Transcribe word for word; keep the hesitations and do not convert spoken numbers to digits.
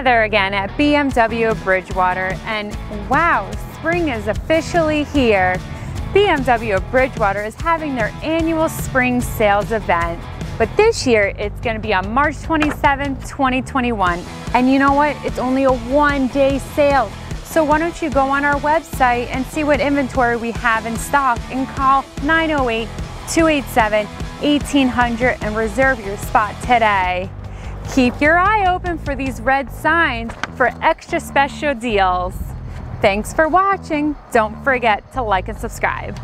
Heather again at B M W Bridgewater, and wow, spring is officially here. B M W of Bridgewater is having their annual spring sales event, but this year it's going to be on March twenty-seventh, twenty twenty-one. And you know what? It's only a one-day sale. So why don't you go on our website and see what inventory we have in stock and call nine oh eight, two eight seven, eighteen hundred and reserve your spot today. Keep your eye open for these red signs for extra special deals. Thanks for watching. Don't forget to like and subscribe.